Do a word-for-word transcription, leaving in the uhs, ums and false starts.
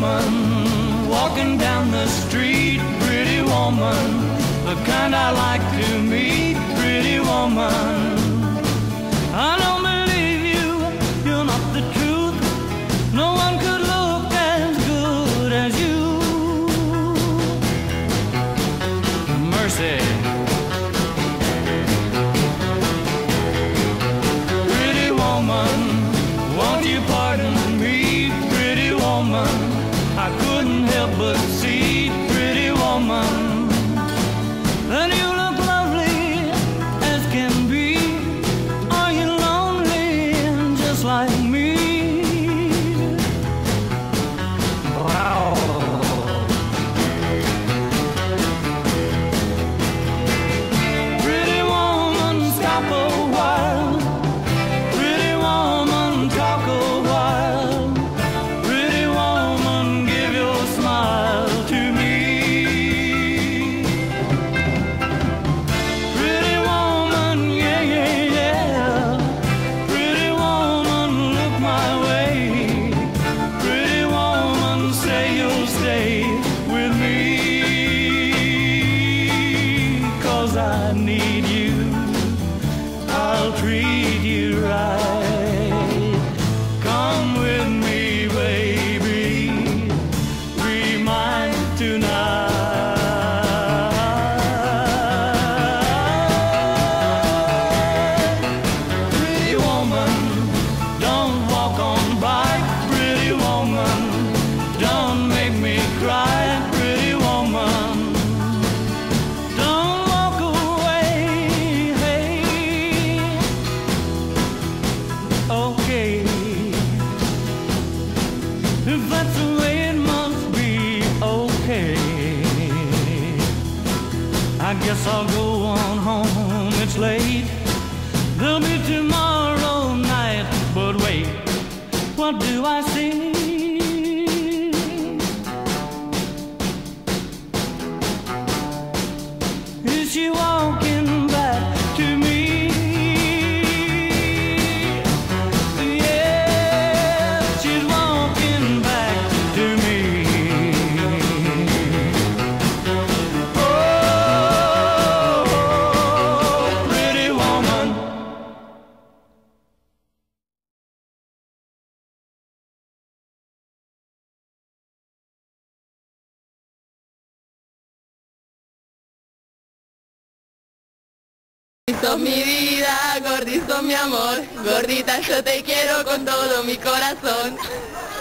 woman walking down the street, pretty woman, the kind I like to meet, pretty woman. I don't believe you, you're not the truth. No one could look as good as you. Mercy. Pretty woman, won't you pardon me, pretty woman? I couldn't help but see, pretty woman. And you look lovely as can be. Are you lonely and just like me? Wow. Pretty woman, stop a while. Pretty woman, talk a while. Pretty woman, give your smile to me. Pretty woman, yeah, yeah, yeah. Pretty woman, look my way. Pretty woman, say you'll stay with me. 'Cause I need you, I'll treat you right. Come with me, baby, be mine tonight. Pretty woman, don't walk on by. Pretty woman, don't make me cry. Pretty woman, don't walk away. Hey, okay, if that's the way it must be, okay. I guess I'll go on home, it's late. There'll be tomorrow night, but wait, what do I see? Is she walking back to me? Yeah, she's walking back to me. Oh, pretty woman. Gordito mi vida, gordito mi amor, gordita yo te quiero con todo mi corazón.